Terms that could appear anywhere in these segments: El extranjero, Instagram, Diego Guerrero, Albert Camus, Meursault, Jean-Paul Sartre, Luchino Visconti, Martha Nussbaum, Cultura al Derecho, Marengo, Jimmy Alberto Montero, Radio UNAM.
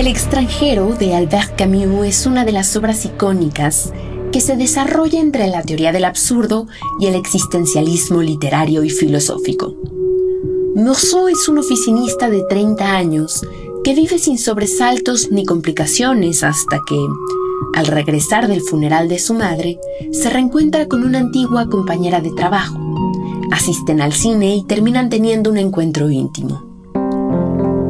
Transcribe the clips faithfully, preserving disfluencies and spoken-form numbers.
El extranjero de Albert Camus es una de las obras icónicas que se desarrolla entre la teoría del absurdo y el existencialismo literario y filosófico. Meursault es un oficinista de treinta años que vive sin sobresaltos ni complicaciones hasta que, al regresar del funeral de su madre, se reencuentra con una antigua compañera de trabajo. Asisten al cine y terminan teniendo un encuentro íntimo.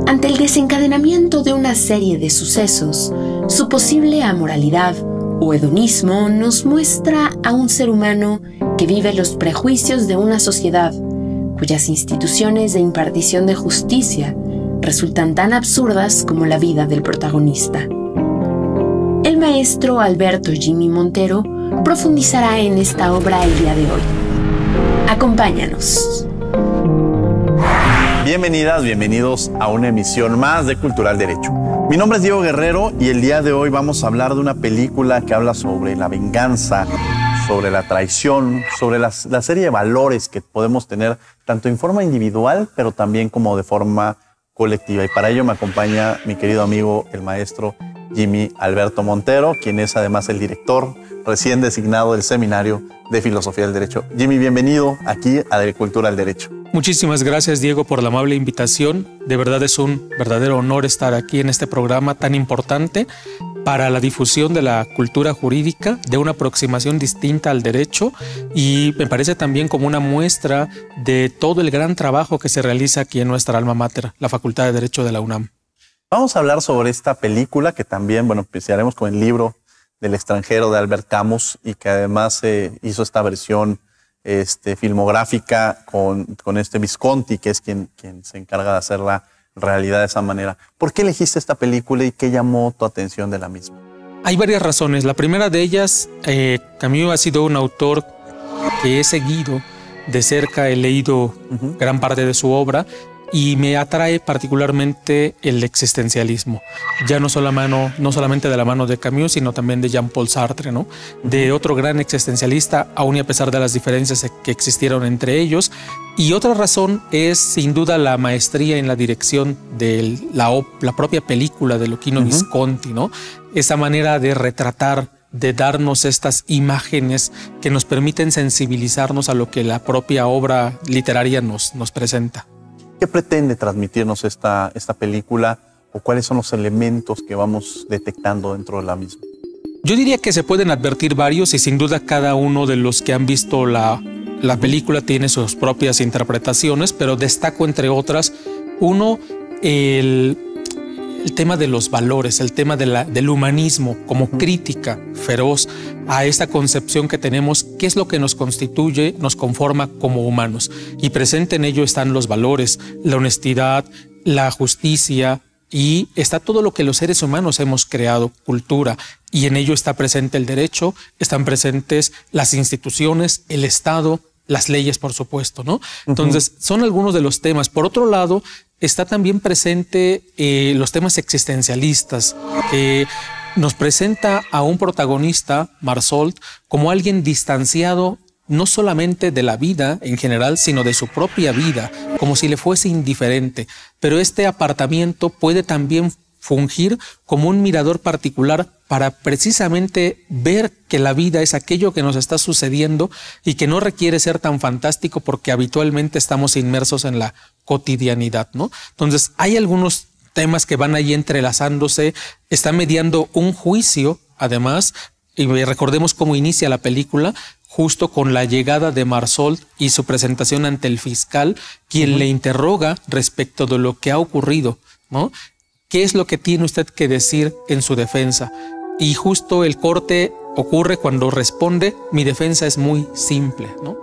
Ante el desencadenamiento de una serie de sucesos, su posible amoralidad o hedonismo nos muestra a un ser humano que vive los prejuicios de una sociedad cuyas instituciones de impartición de justicia resultan tan absurdas como la vida del protagonista. El maestro Alberto Jimmy Montero profundizará en esta obra el día de hoy. Acompáñanos. Bienvenidas, bienvenidos a una emisión más de Cultura al Derecho. Mi nombre es Diego Guerrero y el día de hoy vamos a hablar de una película que habla sobre la venganza, sobre la traición, sobre las, la serie de valores que podemos tener tanto en forma individual, pero también como de forma colectiva. Y para ello me acompaña mi querido amigo, el maestro Jimmy Alberto Montero, quien es además el director recién designado del Seminario de Filosofía del Derecho. Jimmy, bienvenido aquí a Cultura al Derecho. Muchísimas gracias, Diego, por la amable invitación. De verdad es un verdadero honor estar aquí en este programa tan importante para la difusión de la cultura jurídica, de una aproximación distinta al derecho, y me parece también como una muestra de todo el gran trabajo que se realiza aquí en nuestra alma mater, la Facultad de Derecho de la UNAM. Vamos a hablar sobre esta película que también, bueno, empezaremos con el libro del extranjero de Albert Camus y que además eh, hizo esta versión este, filmográfica con, con este Visconti, que es quien, quien se encarga de hacerla realidad de esa manera. ¿Por qué elegiste esta película y qué llamó tu atención de la misma? Hay varias razones. La primera de ellas, eh, Camus ha sido un autor que he seguido de cerca, he leído uh-huh. gran parte de su obra y me atrae particularmente el existencialismo. Ya no, solo mano, no solamente de la mano de Camus, sino también de Jean-Paul Sartre, ¿no? De otro gran existencialista, aún y a pesar de las diferencias que existieron entre ellos. Y otra razón es, sin duda, la maestría en la dirección de la, la propia película de Luchino Visconti, ¿no? Esa manera de retratar, de darnos estas imágenes que nos permiten sensibilizarnos a lo que la propia obra literaria nos, nos presenta. ¿Qué pretende transmitirnos esta, esta película o cuáles son los elementos que vamos detectando dentro de la misma? Yo diría que se pueden advertir varios y sin duda cada uno de los que han visto la, la película tiene sus propias interpretaciones, pero destaco entre otras, uno, el, el tema de los valores, el tema de la, del humanismo como crítica feroz a esta concepción que tenemos, qué es lo que nos constituye, nos conforma como humanos. Y presente en ello están los valores, la honestidad, la justicia y está todo lo que los seres humanos hemos creado, cultura. Y en ello está presente el derecho, están presentes las instituciones, el Estado, las leyes, por supuesto, ¿no? Entonces, son algunos de los temas. Por otro lado, está también presente eh, los temas existencialistas, que... Eh, nos presenta a un protagonista, Meursault, como alguien distanciado no solamente de la vida en general, sino de su propia vida, como si le fuese indiferente. Pero este apartamiento puede también fungir como un mirador particular para precisamente ver que la vida es aquello que nos está sucediendo y que no requiere ser tan fantástico porque habitualmente estamos inmersos en la cotidianidad, ¿no? Entonces, hay algunos temas que van ahí entrelazándose, está mediando un juicio, además, y recordemos cómo inicia la película, justo con la llegada de Meursault y su presentación ante el fiscal, quien uh-huh. le interroga respecto de lo que ha ocurrido, ¿no? ¿Qué es lo que tiene usted que decir en su defensa? Y justo el corte ocurre cuando responde, mi defensa es muy simple, ¿no?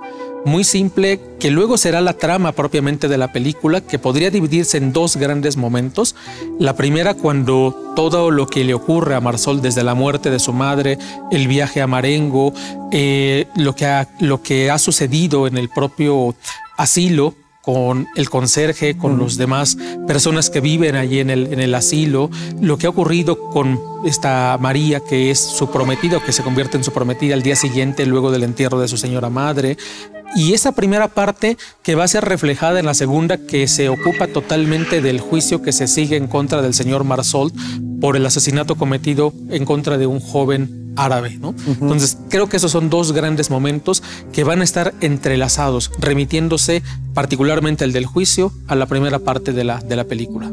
Muy simple, que luego será la trama propiamente de la película, que podría dividirse en dos grandes momentos. La primera, cuando todo lo que le ocurre a Meursault, desde la muerte de su madre, el viaje a Marengo, eh, lo que ha, lo que ha sucedido en el propio asilo, con el conserje, con uh-huh. los demás personas que viven allí en el, en el asilo, lo que ha ocurrido con esta María, que es su prometida, que se convierte en su prometida al día siguiente, luego del entierro de su señora madre. Y esa primera parte que va a ser reflejada en la segunda, que se ocupa totalmente del juicio que se sigue en contra del señor Meursault por el asesinato cometido en contra de un joven árabe, ¿no? Uh-huh. Entonces, creo que esos son dos grandes momentos que van a estar entrelazados, remitiéndose particularmente el del juicio a la primera parte de la, de la película.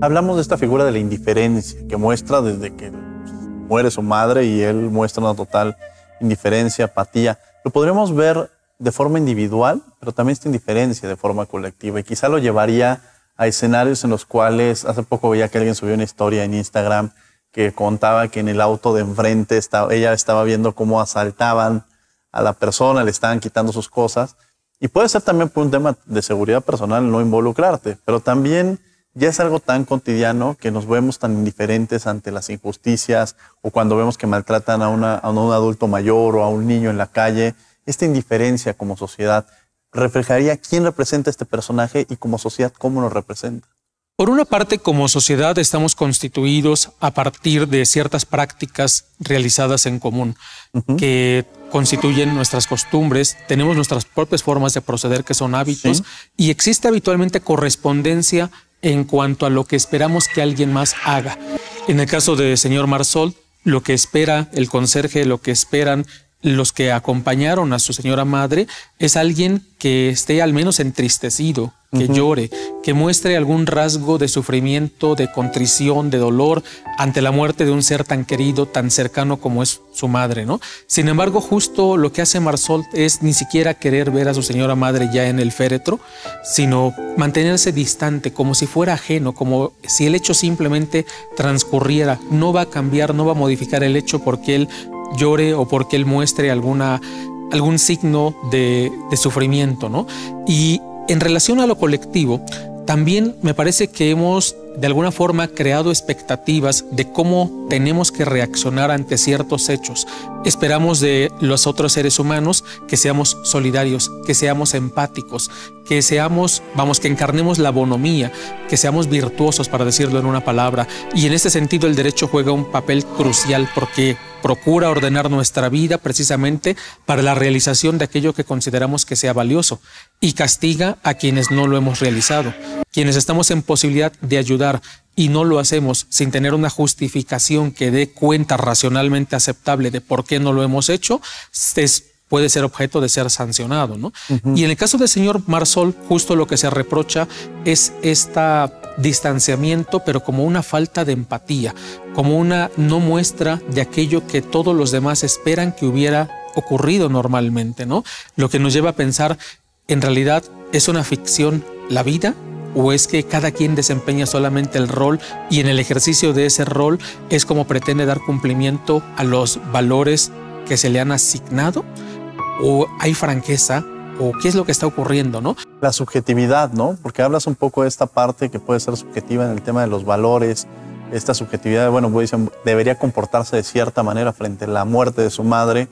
Hablamos de esta figura de la indiferencia que muestra desde que muere su madre y él muestra una total indiferencia, apatía. Lo podríamos ver de forma individual, pero también esta indiferencia de forma colectiva, y quizá lo llevaría a escenarios en los cuales hace poco veía que alguien subió una historia en Instagram que contaba que en el auto de enfrente estaba, ella estaba viendo cómo asaltaban a la persona, le estaban quitando sus cosas. Y puede ser también por un tema de seguridad personal no involucrarte, pero también ya es algo tan cotidiano que nos vemos tan indiferentes ante las injusticias, o cuando vemos que maltratan a, una, a un adulto mayor o a un niño en la calle. Esta indiferencia como sociedad reflejaría quién representa a este personaje y como sociedad cómo nos representa. Por una parte, como sociedad estamos constituidos a partir de ciertas prácticas realizadas en común, uh-huh, que constituyen nuestras costumbres, tenemos nuestras propias formas de proceder que son hábitos, sí, y existe habitualmente correspondencia en cuanto a lo que esperamos que alguien más haga. En el caso del señor Meursault, lo que espera el conserje, lo que esperan los que acompañaron a su señora madre es alguien que esté al menos entristecido, que uh-huh, llore, que muestre algún rasgo de sufrimiento, de contrición, de dolor ante la muerte de un ser tan querido, tan cercano como es su madre, ¿no? Sin embargo, justo lo que hace Meursault es ni siquiera querer ver a su señora madre ya en el féretro, sino mantenerse distante, como si fuera ajeno, como si el hecho simplemente transcurriera. No va a cambiar, no va a modificar el hecho porque él llore o porque él muestre alguna, algún signo de, de sufrimiento, ¿no? Y en relación a lo colectivo, también me parece que hemos de alguna forma creado expectativas de cómo tenemos que reaccionar ante ciertos hechos. Esperamos de los otros seres humanos que seamos solidarios, que seamos empáticos, que seamos, vamos, que encarnemos la bonomía, que seamos virtuosos, para decirlo en una palabra. Y en este sentido el derecho juega un papel crucial porque procura ordenar nuestra vida precisamente para la realización de aquello que consideramos que sea valioso y castiga a quienes no lo hemos realizado. Quienes estamos en posibilidad de ayudar y no lo hacemos sin tener una justificación que dé cuenta racionalmente aceptable de por qué no lo hemos hecho, es, puede ser objeto de ser sancionado, ¿no? Uh-huh. Y en el caso del señor Meursault, justo lo que se reprocha es esta distanciamiento, pero como una falta de empatía, como una no muestra de aquello que todos los demás esperan que hubiera ocurrido normalmente, ¿no? Lo que nos lleva a pensar, en realidad, ¿es una ficción la vida? ¿O es que cada quien desempeña solamente el rol y en el ejercicio de ese rol es como pretende dar cumplimiento a los valores que se le han asignado? ¿O hay franqueza? ¿O qué es lo que está ocurriendo, no? La subjetividad, ¿no? Porque hablas un poco de esta parte que puede ser subjetiva en el tema de los valores, esta subjetividad, bueno, pues dicen, debería comportarse de cierta manera frente a la muerte de su madre,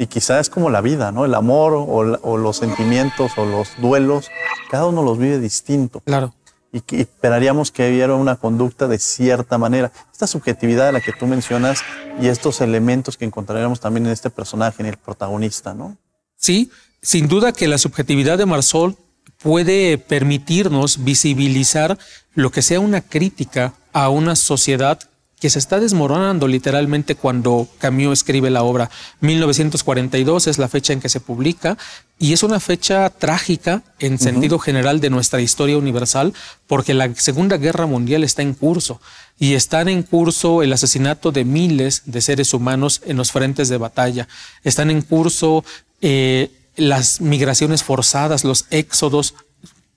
y quizá es como la vida, ¿no? El amor o, la, o los sentimientos o los duelos, cada uno los vive distinto. Claro. Y, y esperaríamos que hubiera una conducta de cierta manera. Esta subjetividad de la que tú mencionas y estos elementos que encontraríamos también en este personaje, en el protagonista, ¿no? Sí. Sin duda que la subjetividad de Meursault puede permitirnos visibilizar lo que sea una crítica a una sociedad que se está desmoronando literalmente cuando Camus escribe la obra. mil novecientos cuarenta y dos es la fecha en que se publica y es una fecha trágica en uh-huh, sentido general de nuestra historia universal porque la Segunda Guerra Mundial está en curso y están en curso el asesinato de miles de seres humanos en los frentes de batalla. Están en curso eh, las migraciones forzadas, los éxodos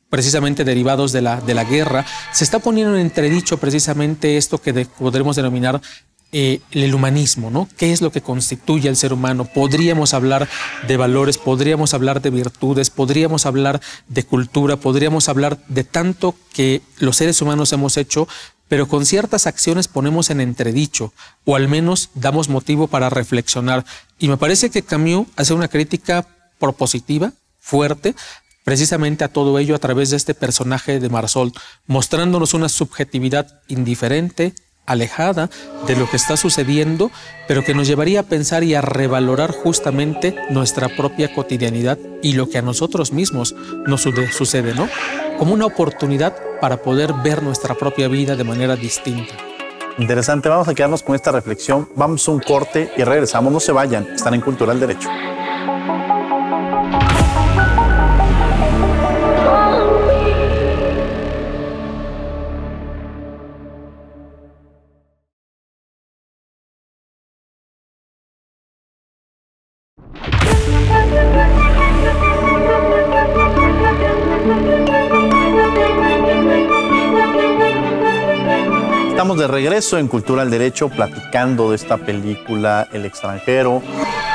precisamente derivados de la, de la guerra. Se está poniendo en entredicho precisamente esto que de, podremos denominar eh, el humanismo, ¿no? ¿Qué es lo que constituye al ser humano? Podríamos hablar de valores, podríamos hablar de virtudes, podríamos hablar de cultura, podríamos hablar de tanto que los seres humanos hemos hecho, pero con ciertas acciones ponemos en entredicho, o al menos damos motivo para reflexionar. Y me parece que Camus hace una crítica propositiva, fuerte, precisamente a todo ello a través de este personaje de Meursault, mostrándonos una subjetividad indiferente, alejada de lo que está sucediendo, pero que nos llevaría a pensar y a revalorar justamente nuestra propia cotidianidad y lo que a nosotros mismos nos sucede, ¿no? Como una oportunidad para poder ver nuestra propia vida de manera distinta. Interesante, vamos a quedarnos con esta reflexión. Vamos a un corte y regresamos. No se vayan, están en Cultura al Derecho. De regreso en Cultura al Derecho, platicando de esta película El extranjero,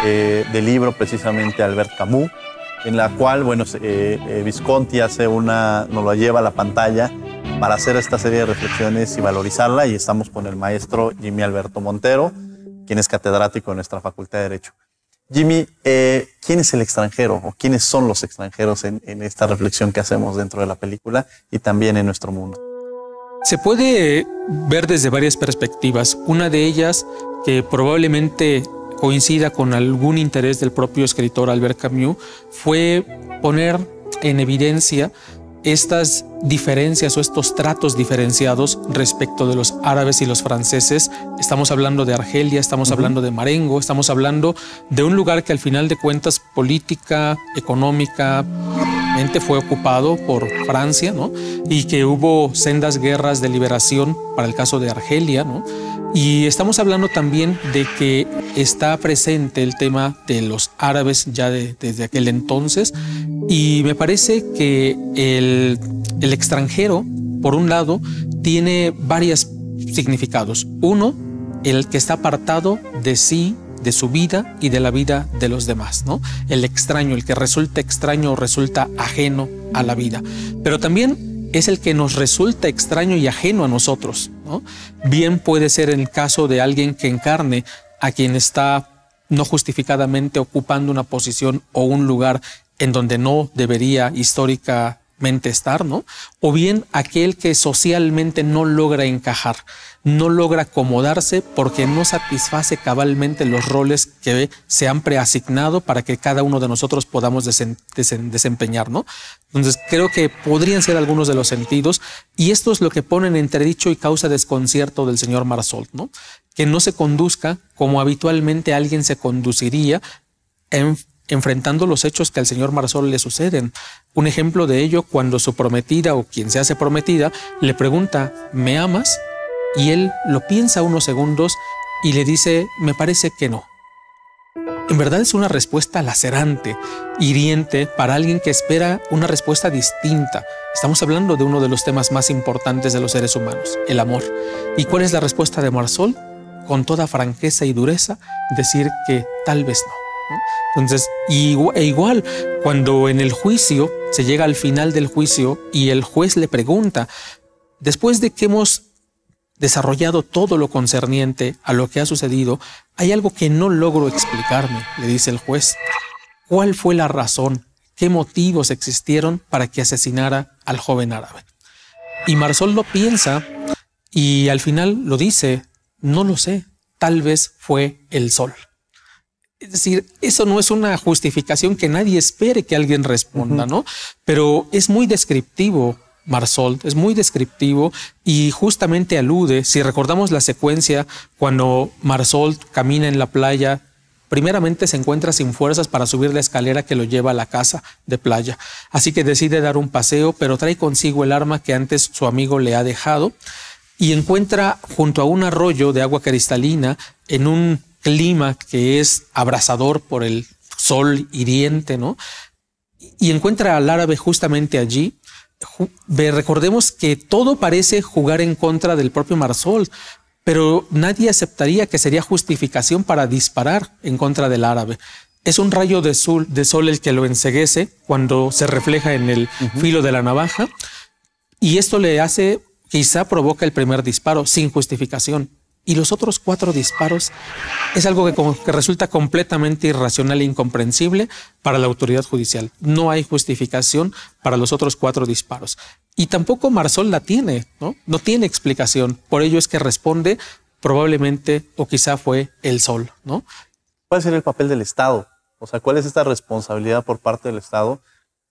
eh, del libro precisamente Albert Camus, en la cual, bueno, eh, eh, Visconti hace una, nos lo lleva a la pantalla para hacer esta serie de reflexiones y valorizarla, y estamos con el maestro Jimmy Alberto Montero, quien es catedrático de nuestra Facultad de Derecho. Jimmy, eh, ¿quién es el extranjero o quiénes son los extranjeros en, en esta reflexión que hacemos dentro de la película y también en nuestro mundo? Se puede ver desde varias perspectivas, una de ellas que probablemente coincida con algún interés del propio escritor Albert Camus fue poner en evidencia estas diferencias o estos tratos diferenciados respecto de los árabes y los franceses. Estamos hablando de Argelia, estamos uh-huh. hablando de Marengo, estamos hablando de un lugar que al final de cuentas política, económica, fue ocupado por Francia, ¿no? Y que hubo sendas guerras de liberación para el caso de Argelia, ¿no? Y estamos hablando también de que está presente el tema de los árabes ya de, desde aquel entonces, y me parece que el, el extranjero, por un lado, tiene varios significados. Uno, el que está apartado de sí, de su vida y de la vida de los demás, ¿no? El extraño, el que resulta extraño o resulta ajeno a la vida. Pero también es el que nos resulta extraño y ajeno a nosotros, ¿no? Bien puede ser el caso de alguien que encarne a quien está no justificadamente ocupando una posición o un lugar en donde no debería histórica mente estar, ¿no? O bien aquel que socialmente no logra encajar, no logra acomodarse porque no satisface cabalmente los roles que se han preasignado para que cada uno de nosotros podamos desen, desen, desempeñar, ¿no? Entonces creo que podrían ser algunos de los sentidos, y esto es lo que pone en entredicho y causa desconcierto del señor Meursault, ¿no? Que no se conduzca como habitualmente alguien se conduciría en enfrentando los hechos que al señor Meursault le suceden. Un ejemplo de ello, cuando su prometida o quien se hace prometida le pregunta, ¿me amas? Y él lo piensa unos segundos y le dice, me parece que no. En verdad es una respuesta lacerante, hiriente para alguien que espera una respuesta distinta. Estamos hablando de uno de los temas más importantes de los seres humanos, el amor. ¿Y cuál es la respuesta de Meursault? Con toda franqueza y dureza, decir que tal vez no. Entonces, igual, igual, cuando en el juicio se llega al final del juicio y el juez le pregunta, después de que hemos desarrollado todo lo concerniente a lo que ha sucedido, hay algo que no logro explicarme, le dice el juez. ¿Cuál fue la razón? ¿Qué motivos existieron para que asesinara al joven árabe? Y Meursault lo piensa y al final lo dice, no lo sé, tal vez fue el sol. Es decir, eso no es una justificación que nadie espere que alguien responda, uh-huh. ¿no? Pero es muy descriptivo, Meursault, es muy descriptivo y justamente alude, si recordamos la secuencia, cuando Meursault camina en la playa, primeramente se encuentra sin fuerzas para subir la escalera que lo lleva a la casa de playa. Así que decide dar un paseo, pero trae consigo el arma que antes su amigo le ha dejado y encuentra junto a un arroyo de agua cristalina en un clima que es abrasador por el sol hiriente, ¿no? Y encuentra al árabe justamente allí. Recordemos que todo parece jugar en contra del propio Meursault, pero nadie aceptaría que sería justificación para disparar en contra del árabe. Es un rayo de sol, de sol el que lo enceguece cuando se refleja en el uh-huh. filo de la navaja, y esto le hace, quizá provoca el primer disparo sin justificación. Y los otros cuatro disparos es algo que, que resulta completamente irracional e incomprensible para la autoridad judicial. No hay justificación para los otros cuatro disparos. Y tampoco Meursault la tiene, ¿no? No tiene explicación. Por ello es que responde probablemente o quizá fue el sol, ¿no? ¿Cuál sería el papel del Estado? O sea, ¿cuál es esta responsabilidad por parte del Estado?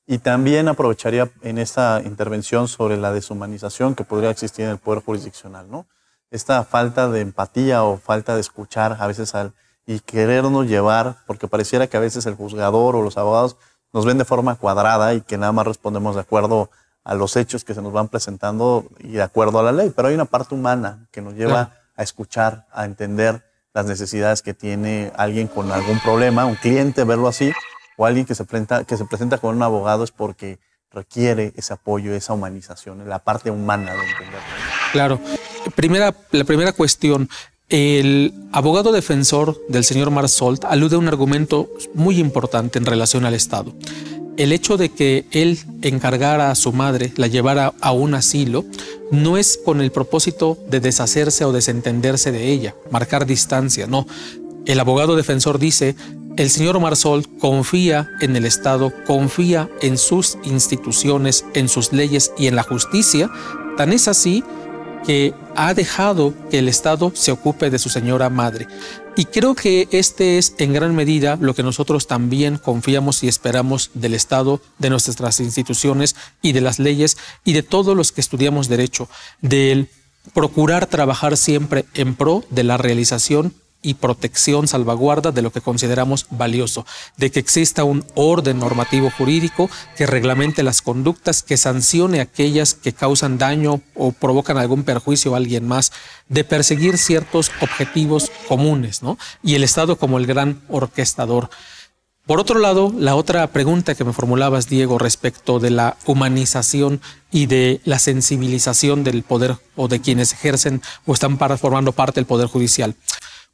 Y también aprovecharía en esta intervención sobre la deshumanización que podría existir en el poder jurisdiccional, ¿no? esta falta de empatía o falta de escuchar a veces al, y querernos llevar, porque pareciera que a veces el juzgador o los abogados nos ven de forma cuadrada y que nada más respondemos de acuerdo a los hechos que se nos van presentando y de acuerdo a la ley. Pero hay una parte humana que nos lleva no. a escuchar, a entender las necesidades que tiene alguien con algún problema, un cliente, verlo así, o alguien que se presenta, que se presenta con un abogado es porque requiere ese apoyo, esa humanización, la parte humana de entender. Claro. Primera, la primera cuestión. El abogado defensor del señor Meursault alude a un argumento muy importante en relación al Estado. El hecho de que él encargara a su madre, la llevara a un asilo, no es con el propósito de deshacerse o desentenderse de ella, marcar distancia, no. El abogado defensor dice, el señor Meursault confía en el Estado, confía en sus instituciones, en sus leyes y en la justicia, tan es así que ha dejado que el Estado se ocupe de su señora madre. Y creo que este es en gran medida lo que nosotros también confiamos y esperamos del Estado, de nuestras instituciones y de las leyes y de todos los que estudiamos derecho, del procurar trabajar siempre en pro de la realización y protección, salvaguarda de lo que consideramos valioso, de que exista un orden normativo jurídico que reglamente las conductas, que sancione aquellas que causan daño o provocan algún perjuicio a alguien más, de perseguir ciertos objetivos comunes, ¿no? Y el Estado como el gran orquestador. Por otro lado, la otra pregunta que me formulabas, Diego, respecto de la humanización y de la sensibilización del poder o de quienes ejercen o están para, formando parte del Poder Judicial.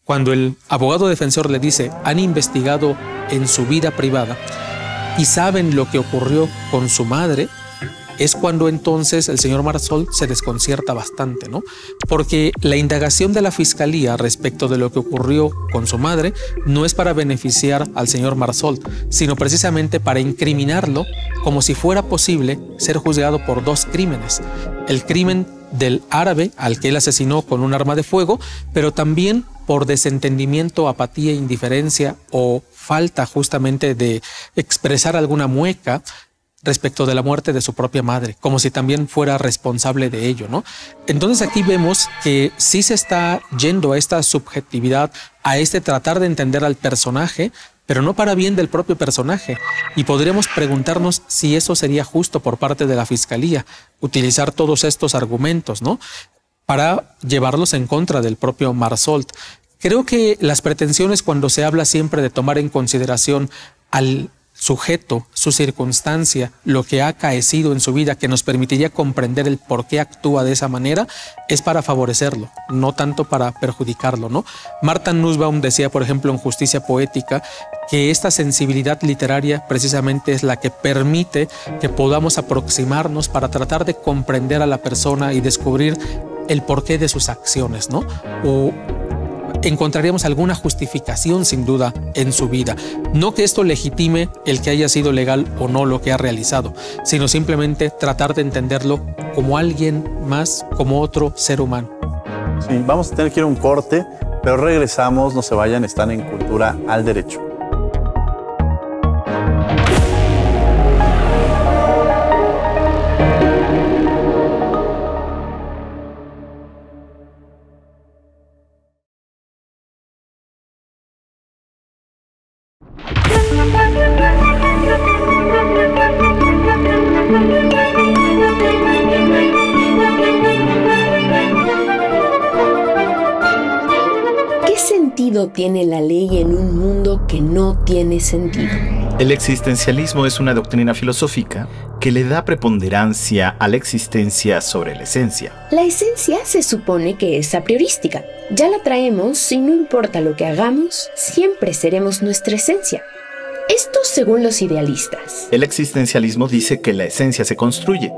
Cuando el abogado defensor le dice, han investigado en su vida privada y saben lo que ocurrió con su madre, es cuando entonces el señor Meursault se desconcierta bastante, ¿no? Porque la indagación de la fiscalía respecto de lo que ocurrió con su madre no es para beneficiar al señor Meursault, sino precisamente para incriminarlo como si fuera posible ser juzgado por dos crímenes. El crimen del árabe al que él asesinó con un arma de fuego, pero también por desentendimiento, apatía, indiferencia o falta justamente de expresar alguna mueca respecto de la muerte de su propia madre, como si también fuera responsable de ello, ¿no? Entonces aquí vemos que sí se está yendo a esta subjetividad, a este tratar de entender al personaje, pero no para bien del propio personaje. Y podríamos preguntarnos si eso sería justo por parte de la fiscalía, utilizar todos estos argumentos, ¿no?, para llevarlos en contra del propio Meursault. Creo que las pretensiones, cuando se habla siempre de tomar en consideración al sujeto, su circunstancia, lo que ha acaecido en su vida, que nos permitiría comprender el por qué actúa de esa manera, es para favorecerlo, no tanto para perjudicarlo, ¿no? Martha Nussbaum decía, por ejemplo, en Justicia Poética, que esta sensibilidad literaria precisamente es la que permite que podamos aproximarnos para tratar de comprender a la persona y descubrir el porqué de sus acciones, ¿no? O encontraríamos alguna justificación sin duda en su vida. No que esto legitime el que haya sido legal o no lo que ha realizado, sino simplemente tratar de entenderlo como alguien más, como otro ser humano. Sí, vamos a tener que ir a un corte, pero regresamos, no se vayan, están en Cultura al Derecho. Tiene la ley en un mundo que no tiene sentido. El existencialismo es una doctrina filosófica que le da preponderancia a la existencia sobre la esencia. La esencia se supone que es a priorística. Ya la traemos y no importa lo que hagamos, siempre seremos nuestra esencia. Esto según los idealistas. El existencialismo dice que la esencia se construye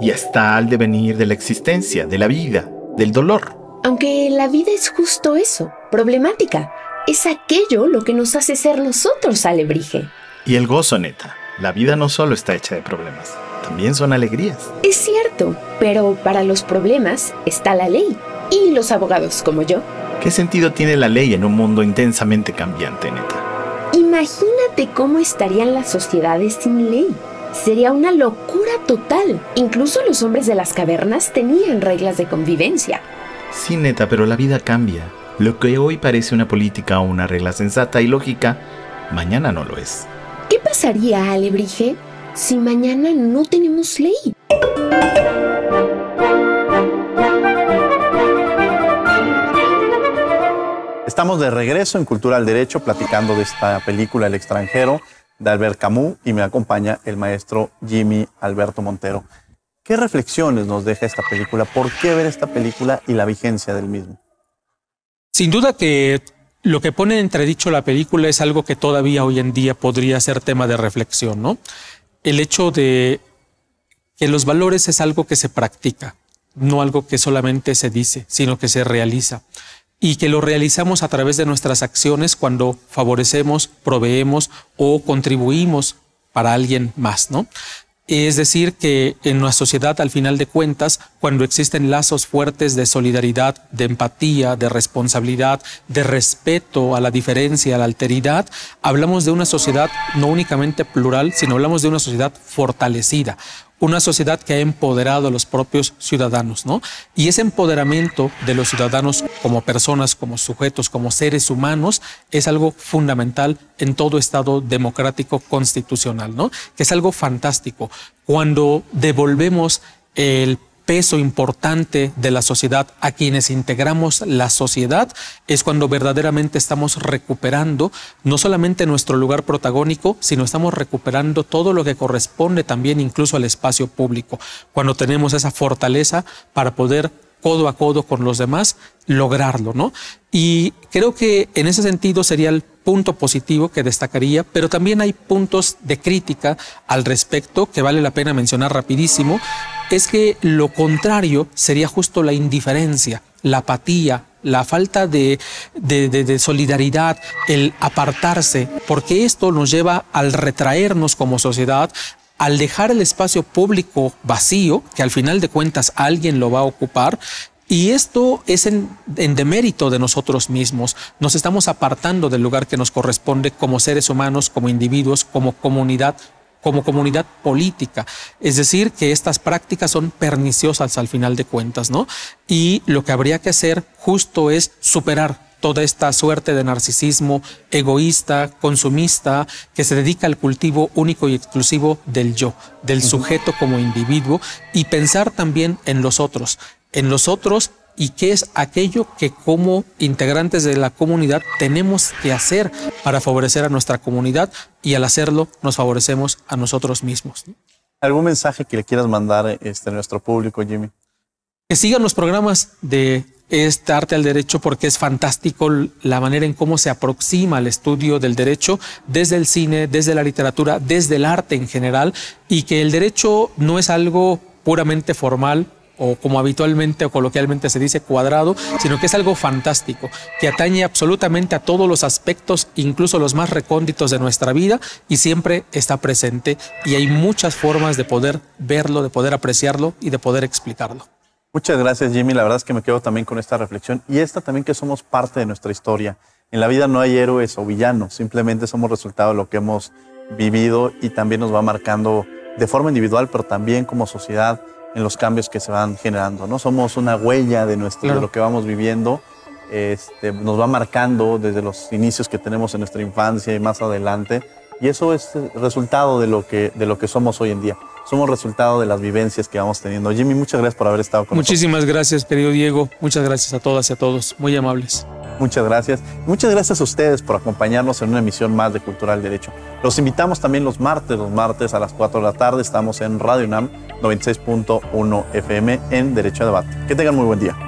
y está al devenir de la existencia, de la vida, del dolor. Aunque la vida es justo eso, problemática. Es aquello lo que nos hace ser nosotros, alebrije. Y el gozo, neta. La vida no solo está hecha de problemas, también son alegrías. Es cierto, pero para los problemas está la ley. Y los abogados como yo. ¿Qué sentido tiene la ley en un mundo intensamente cambiante, neta? Imagínate cómo estarían las sociedades sin ley. Sería una locura total. Incluso los hombres de las cavernas tenían reglas de convivencia. Sí, neta, pero la vida cambia. Lo que hoy parece una política o una regla sensata y lógica, mañana no lo es. ¿Qué pasaría, Alebrije, si mañana no tenemos ley? Estamos de regreso en Cultura al Derecho, platicando de esta película El extranjero, de Albert Camus, y me acompaña el maestro Jimmy Alberto Montero. ¿Qué reflexiones nos deja esta película? ¿Por qué ver esta película y la vigencia del mismo? Sin duda que lo que pone en entredicho la película es algo que todavía hoy en día podría ser tema de reflexión, ¿no? El hecho de que los valores es algo que se practica, no algo que solamente se dice, sino que se realiza. Y que lo realizamos a través de nuestras acciones cuando favorecemos, proveemos o contribuimos para alguien más, ¿no? Es decir, que en nuestra sociedad, al final de cuentas, cuando existen lazos fuertes de solidaridad, de empatía, de responsabilidad, de respeto a la diferencia, a la alteridad, hablamos de una sociedad no únicamente plural, sino hablamos de una sociedad fortalecida. Una sociedad que ha empoderado a los propios ciudadanos, ¿no? Y ese empoderamiento de los ciudadanos como personas, como sujetos, como seres humanos, es algo fundamental en todo Estado democrático constitucional, ¿no? Que es algo fantástico. Cuando devolvemos el peso importante de la sociedad a quienes integramos la sociedad, es cuando verdaderamente estamos recuperando no solamente nuestro lugar protagónico, sino estamos recuperando todo lo que corresponde también incluso al espacio público. Cuando tenemos esa fortaleza para poder codo a codo con los demás lograrlo, ¿no? Y creo que en ese sentido sería el punto positivo que destacaría, pero también hay puntos de crítica al respecto que vale la pena mencionar rapidísimo. Es que lo contrario sería justo la indiferencia, la apatía, la falta de, de, de, de solidaridad, el apartarse, porque esto nos lleva al retraernos como sociedad, al dejar el espacio público vacío, que al final de cuentas alguien lo va a ocupar. Y esto es en, en demérito de nosotros mismos. Nos estamos apartando del lugar que nos corresponde como seres humanos, como individuos, como comunidad, como comunidad política. Es decir, que estas prácticas son perniciosas al final de cuentas, ¿no? Y lo que habría que hacer justo es superar toda esta suerte de narcisismo egoísta, consumista, que se dedica al cultivo único y exclusivo del yo, del sujeto como individuo, y pensar también en los otros, en los otros y qué es aquello que como integrantes de la comunidad tenemos que hacer para favorecer a nuestra comunidad, y al hacerlo nos favorecemos a nosotros mismos. ¿Algún mensaje que le quieras mandar este, a nuestro público, Jimmy? Que sigan los programas de este Arte al Derecho, porque es fantástico la manera en cómo se aproxima al estudio del derecho desde el cine, desde la literatura, desde el arte en general, y que el derecho no es algo puramente formal o como habitualmente o coloquialmente se dice cuadrado, sino que es algo fantástico, que atañe absolutamente a todos los aspectos, incluso los más recónditos de nuestra vida, y siempre está presente, y hay muchas formas de poder verlo, de poder apreciarlo y de poder explicarlo. Muchas gracias, Jimmy. La verdad es que me quedo también con esta reflexión, y esta también, que somos parte de nuestra historia. En la vida no hay héroes o villanos, simplemente somos resultado de lo que hemos vivido, y también nos va marcando de forma individual, pero también como sociedad, en los cambios que se van generando, ¿no? Somos una huella de, nuestro, claro. de lo que vamos viviendo, este, nos va marcando desde los inicios que tenemos en nuestra infancia y más adelante, y eso es resultado de lo que, de lo que somos hoy en día. Somos resultado de las vivencias que vamos teniendo. Jimmy, muchas gracias por haber estado con nosotros. Muchísimas gracias, querido Diego. Muchas gracias a todas y a todos. Muy amables. Muchas gracias. Muchas gracias a ustedes por acompañarnos en una emisión más de Cultura al Derecho. Los invitamos también los martes, los martes a las cuatro de la tarde. Estamos en Radio UNAM noventa y seis punto uno F M en Derecho a Debate. Que tengan muy buen día.